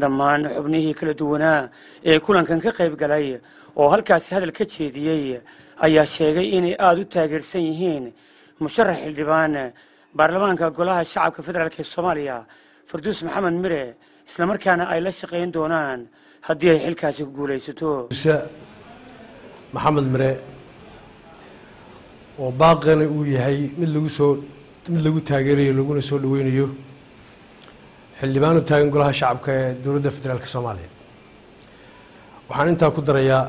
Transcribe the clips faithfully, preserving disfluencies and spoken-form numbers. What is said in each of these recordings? dhammaan xubnihii kala duwanaa ee kulankan ka qayb galay oo halkaas hadal ka jeediyay ayaa sheegay inay aad u taageersan yihiin musharax xildhibaan baarlamaanka golaha shacabka federaalka Soomaaliya Firdows Maxamed Mire isla markaana ay la shaqeyn doonaan haddii ay xilkaasi ku guuleysato. Maxamed Mire oo baaqana uu yahay mid lagu soo mid lagu taageerayo laguna soo dhaweynayo xildhibaanu taagan golaha shacabka ee dowladda federaalka Soomaaliya. Waxaan intaa ku darayaa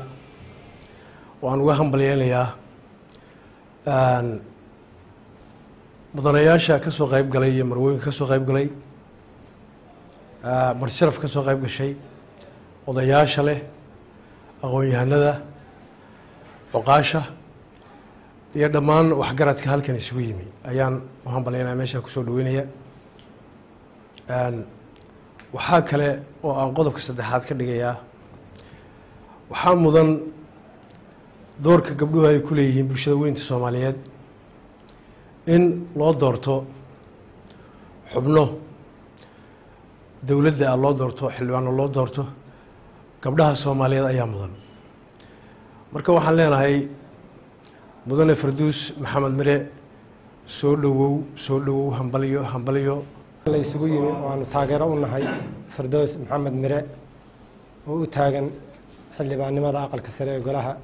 waan uga hambalyeelayaa mudanayaasha ka soo qayb galay iyo marwooyinka ka soo qayb galay, marsharaf ka soo qayb gashay, odayaasha leh, aqoon-yahanada, cuqaasha iyo dhammaan waxgaradka halkan isugu yimi ayaan u hambalyeelaya, meesha ku soo dhaweynaya. waxaa kale oo aan qodobka saddexaad ka dhigayaa waxaa mudan doorka gabdhuhu ay ku leeyihiin bulshada weynta Soomaaliyeed in loo doorto xubno dowladda loo doorto xildhibaan loo doorto gabdhaha Soomaaliyeed ayaa mudan. marka waxaan leenahay mudane Firdows Maxamed Mire soo dhawow soo dhawow hambaliyo hambaliyo la isugu yimi waanu taageero u nahay Firdows Maxamed Mire oo u taagan xildhibaanimada aqalka sare ee golaha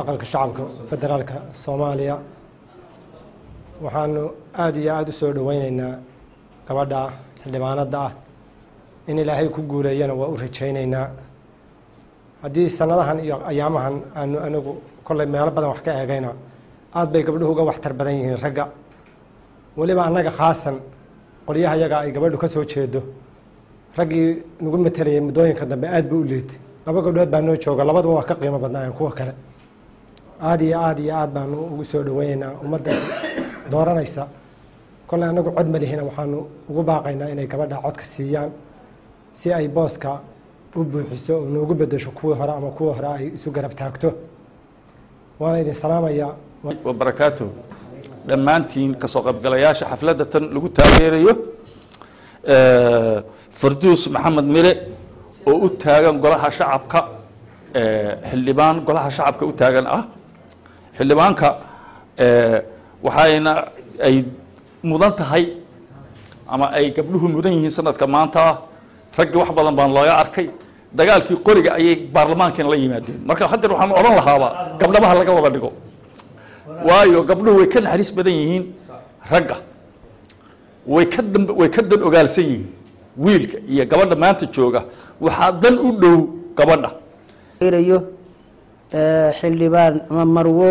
aqalka shacabka federaalka Soomaaliya. waxaanu aad iyo aad u soo dhaweynaynaa gabadha xildhibaanada ah in Ilaahay ku guuleeyana waa u rajaynaynaa. haddii sanadahan iyo ayaamahan aanu anagu kollay meelo badan wax ka eegayna aad bay gabdhuhu uga waxtar badan yihiin ragga, waliba anaga khaasan qoryaha iyaga ay gabadhu ka soo jeedo raggii nagu matelayay muddooyinka dambe aad buu u liitay. laba gabdhood baa noo jooga, labaduba wax ka qiimo badnaayeen kuwa kale. aad iyo aad iyo aad baanu ugu soo dhaweynaynaa ummaddaas dooranaysa. kolley anagu cod ma lihina waxaanu ugu baaqaynaa inay gabadha codka siiyaan si ay booska u buuxiso oo noogu beddesho kuwii hore ama kuwa hore ay isu garab taagto. waana idin salaamayaa wabarakaatuh dhammaantiin kasoo qaybgalayaasha xafladda tan lagu taageerayo Firdows Maxamed Mire oo u taagan golaha shacabka xildhibaan golaha shacabka u taagan ah xildhibaanka waxayna ay mudan tahay ama ay gabdhuhu mudan yihiin sanadka maanta. ragga wax badan baan looga arkay dagaalkii qoriga ayay baarlamaankan la yimaadeen. marka hadda waxaan oran lahaaba gabdhaha laga wada dhigo waayo gabdhuhu way ka naxariis badan yihiin ragga, way ka way ka dan ogaalsan yihiin wiilka iyo gabadha maanta jooga waxaa dan u dhow gabadha. irayo xildhibaan ama marwo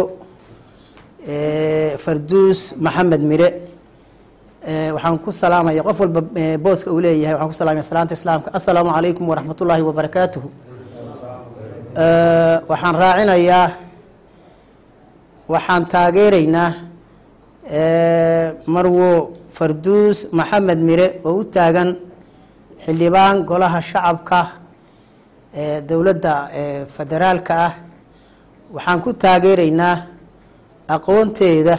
Firdows Maxamed Mire waxaan ku salaamayaa qof walba booska uu leeyahay. waxaan ku salaamayaa salaanta islaamka. assalaamu alaykum wa rahmatullahi wa barakaatuh. waxaan raacinayaa waxaan taageeraynaa marwo Firdows Maxamed Mire oo u taagan xildhibaan golaha shacabka ee dowladda federaalka ah. waxaan ku taageeraynaa aqoonteeda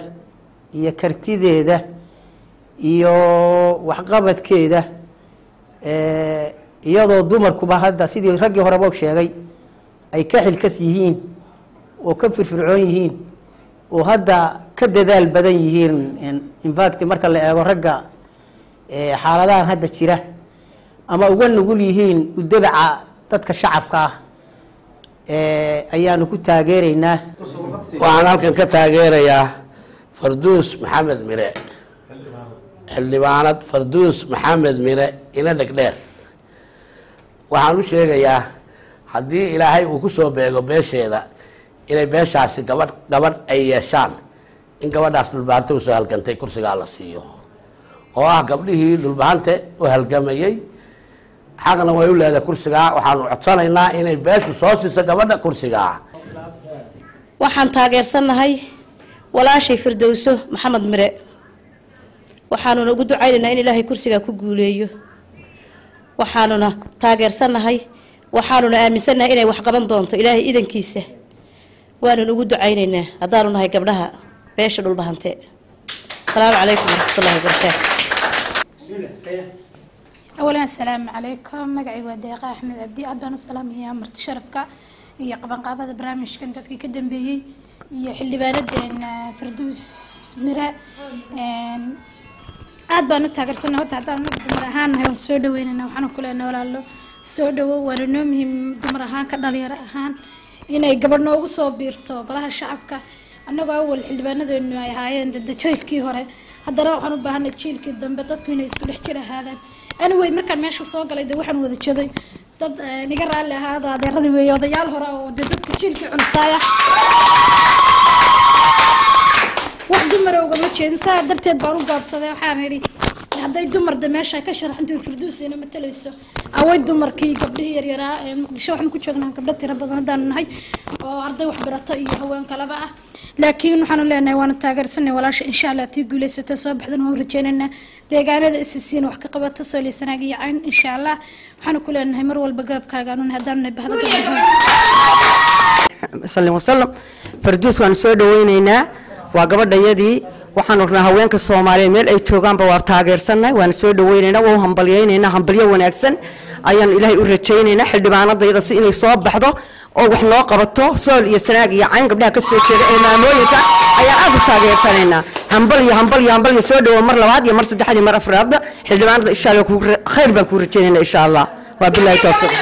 iyo kartideeda iyo waxqabadkeeda iyadoo dumarkuba hadda sidii raggii horeba uu sheegay ay ka xilkas yihiin oo ka firfircoon yihiin oo hadda ka dadaal badan yihiin. in fact marka la eego ragga ee xaaladahan hadda jira ama uga nugul yihiin u dabaca dadka shacabka ah ee ayaanu ku taageeraynaa. waxaan halkan ka taageerayaa Firdows Maxamed Mire xildhibaanad Firdows Maxamed Mire ina dhegdheer. waxaan u sheegayaa haddii Ilaahay uu ku soo beego beesheeda inay beeshaasi gabadh gabadh ay yeeshaan in gabadhaas dhulbahante usoo halgantay kursigaa la siiyo oo ah gabdhihii dhulbahante u halgamayey حقنا ويقول هذا كرسي قاع وحنو عطسنا هنا إني بس وصوصي سجبنا كرسي قاع. وحن تاجر سنة هاي ولا شيء فردوسه محمد مريء وحنو نقول عيلنا إني له كرسي قاع كوجوليه وحنونا تاجر سنة هاي وحنونا آمن سنة إني وحقبنا ضنته إلهي إذا كيسه وأنا نقول عيلنا أدارنا هاي قبلها بيشر البهنتاء. السلام عليكم ورحمة الله وبركاته. أولاً السلام عليكم مقعي وديقة أحمد عبدي أدبان والسلام هي مرت شرفك هي قبان قابض برامج كنت تكي كدن بيي هي حلي بارد فردوس مراء أدبان والتاقر سنة وتعطار نقد مراهان هاو سودة ويننا وحانو كلنا ولا اللو سودة ورنومهم دمراهان كدالي راهان هنا يقبرنا وغصو بيرتو قلاها الشعبك أنه أول حلي بارد إنه هاي عند الدجيلكي هوري هذا راو حانو باهان الجيلكي دنبطتك هنا يسلح جيلا هذا أنا وين مركّن ماشوا صاقة ليدا واحد موذي كذي تد نقرأ على هذا ده غادي وياضي يالهرا ودتك تشيل في عنصايا واحد مرة وقبل تشين صار درت بارو قاب صديق حامري هذا يدمر دمشق كشر عنده فردوس هنا متلسه أو يدمر كي قبله يرى شو حن كنت شغلنا قبل تربضنا دارنا هاي وعرضي واحد برتاي هو إن كلا بقى لكن نحن لا نوان التاجر سنة ولا شيء إن شاء الله تيجوا لسه تصبح ذن ورجالنا دقيقة هذا السين وحقيقة تصل لسنا جي عين إن شاء الله نحن كلنا همر والبقرب كاجانون هدرنا بهذا سلم وسلم فردوس وان سود ويننا وقبل ديادي وحنا نهوين كالصومالي ميل أي توجان بوار تاجر سنة وان سود ويننا وهم بليين هم بليين ونأكسن أيام إلهي ورجالنا حد بعنا ضيق السين يصاب بحضه أو وحنا قبضته سول يسناج يعين قبلها كسر شر إمامويك أي أبو تاجر سنة همبلي همبلي همبلي سود ومر لواحد يمر سد حد يمر فرادة حلمان إن شاء الله خير بنكورتين إن شاء الله وبالله توفيق.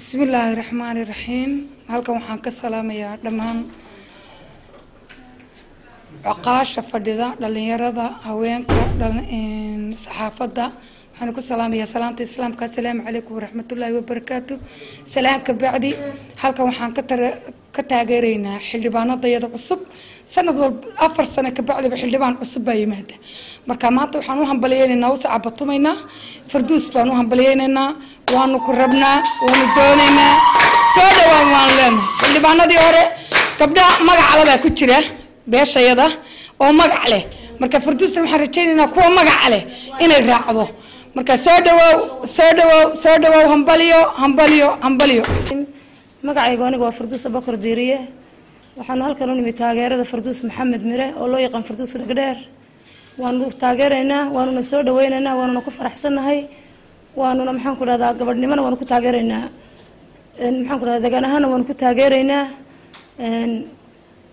بسم الله الرحمن الرحيم هلكم حنك السلام يا دمهم عقاش فدذا لليرضا هوينك لل صحافة ذا حنكون سلام يا سلامتي السلام كسلام عليكم ورحمة الله وبركاته سلام كبعدي هلكم حنك تر كتاجرينا حلبان ضيّد الصب سنة ضرب أفر سنة كبعد بحلبان الصب أي مادة مركمات وحنوهم بلينا وسع عبطمينا فردوس بانوهم بلينا وانو كربنا وانو دوننا سودا وانلنا حلبان دي هره كبدا مجا على لا كتيره بيش يدا ومجا عليه مركب فردوس محرتيننا كوا مجا عليه إن الرعبه مركب سودا وسودا وسودا وهم بليو هم بليو هم بليو magacayga anigu waa Firdows Bakar Diiriye waxaan halkan u nimid taageerada Firdows Maxamed Mire oo loo yaqaan Firdows Dhagdheer waan u taageeraynaa waan una soo dhaweynaynaa waan una ku faraxsanahay waan una maxaan ku dhahdaa gabadhnimada waan ku taageeraynaa in maxaan ku dhahdaa daganaana waan ku taageeraynaa in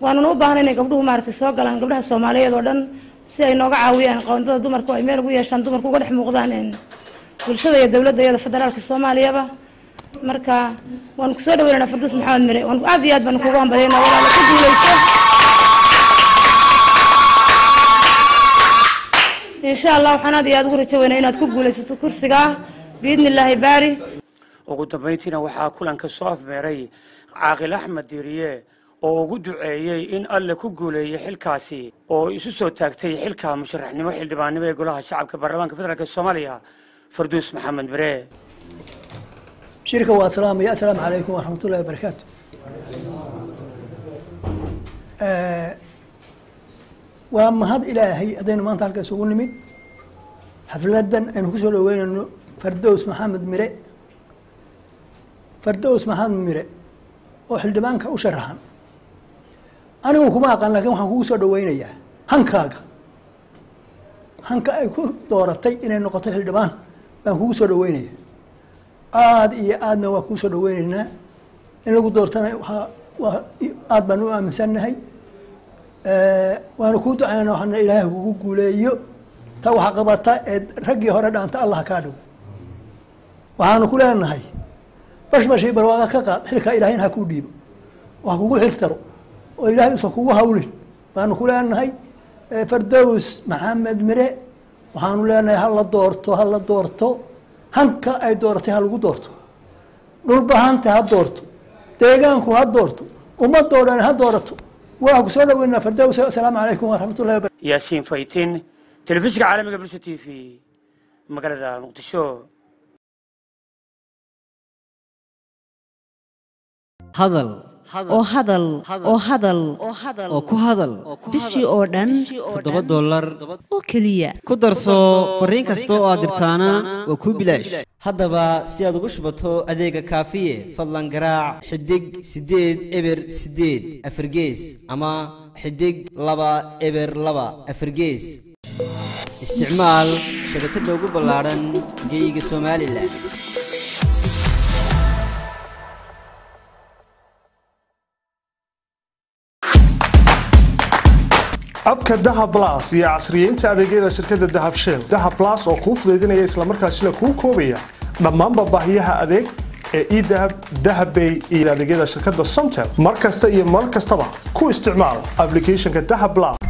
waan una u baahanaynaa gabdhuhu maartay soo galaan gabdhaha Soomaaliyeed oo dhan si ay nooga caawiyaan qoondada dumarku ay meel ugu yeeshaan dumarku uga dhex muuqdaan in bulshada iyo dawladda iyo federaalka Soomaaliyeeba marka waan ku soo dhaweynaa Firdows Maxamed Mire waan aad iyo aad baan kugu hambalyeynaa walaal ku duulayso insha Allah waxaan aad iyo aad ugu rajaynaynaa inaad ku guulaysato kursiga biidnillaahi baari ugu dambeyntiina waxaa kulanka soo afmeeray Caaqil Axmed Diiriye oo ugu duceeyay in alle ku guuleeyo xilkaasi oo isu soo taagtay xilka musharaxnimo xildhibaannimo ee golaha shacabka baarlamaanka federaalka Soomaaliya Firdows Maxamed Mire شركة والسلام يا السلام عليكم ورحمة الله وبركاته. آه وأما هذا إلهي أدينا ما نتعلق سوون لميد حفلتنا إن كسر وين إنه فردوس محمد ميري فردوس محمد ميري وحل دمانك وشرحان أنا وكما قال لكم هنكسر وين إياه هنكاغ هنكا يكون دورتي إن النقطة حل دمان هنكسر وين إياه aad iyo aadna waa ku soo dhaweynaa in lagu doortanayo waxa aad baan u aaminsanahay ee waan ku ducaynaa waxaan Ilaahay ugu guuleeyo ta waxa qabata ragii hore dhaanta Allah ka dhaw waxaan ku leenahay bash bashii barwaaqo ka qaad xilka Ilaahay ha ku dhiibo wax ugu xigtaro oo Ilaahay soo kugu hawlin baan ku leenahay Firdows Maxamed Mire waxaan leenahay hal la doorto hal la doorto hanka ay dooratay hal ugu doorto dhul bahanta ha doorto deegaanku ha doorto umad dooran ha doorato waa ku soo dhaweynaa Firdows assalamu alaykum wa rahmatullahi wa barakatuh yaasiin faytin telefishiga caalamiga bulshada T V magaalada Muqdisho. هذل oo hadal oo hadal oo ku hadal bishii oo dhan todoba dollar oo kaliya ku darso fariin kasta oo aad dirtaana waa ku bilaash haddaba si aad ugu shubato adeega kaafiye fadlan garaac xidig sideed eber sideed afargees ama xidig laba eber laba afargees isticmaal shabakadda ugu ballaaran geyga Soomaaliland. abka dahab plus iyo casriyeynta adeegyada shirkadda dahab shell dahab plus oo ku fududeynaya isla markaasina ku koobaya dhammaan baahiyaha adeeg ee ee dahab dahab bay iyo adeegyada shirkadda Somtel markasta iyo mar kastaba ku isticmaal applicationka dahab plus.